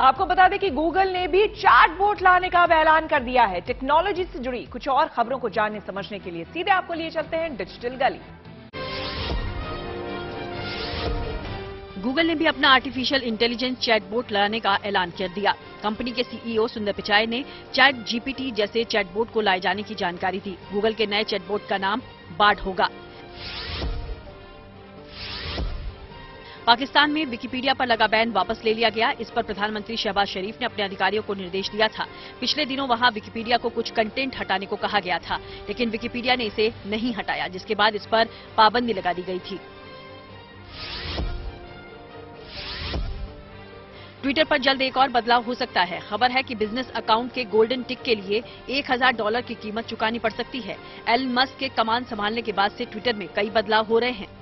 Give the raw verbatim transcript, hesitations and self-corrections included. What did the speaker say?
आपको बता दें कि गूगल ने भी चैटबॉट लाने का ऐलान कर दिया है। टेक्नोलॉजी से जुड़ी कुछ और खबरों को जानने समझने के लिए सीधे आपको लिए चलते हैं डिजिटल गली। गूगल ने भी अपना आर्टिफिशियल इंटेलिजेंस चैटबॉट लाने का ऐलान कर दिया। कंपनी के सीईओ सुंदर पिचाई ने चैट जीपीटी जैसे चैटबॉट को लाए जाने की जानकारी दी। गूगल के नए चैटबॉट का नाम बार्ड होगा। पाकिस्तान में विकिपीडिया पर लगा बैन वापस ले लिया गया। इस पर प्रधानमंत्री शहबाज शरीफ ने अपने अधिकारियों को निर्देश दिया था। पिछले दिनों वहां विकिपीडिया को कुछ कंटेंट हटाने को कहा गया था, लेकिन विकिपीडिया ने इसे नहीं हटाया, जिसके बाद इस पर पाबंदी लगा दी गई थी। ट्विटर पर जल्द एक और बदलाव हो सकता है। खबर है कि बिजनेस अकाउंट के गोल्डन टिक के लिए एक हजार डॉलर की कीमत चुकानी पड़ सकती है। एलन मस्क के कमान संभालने के बाद से ट्विटर में कई बदलाव हो रहे हैं।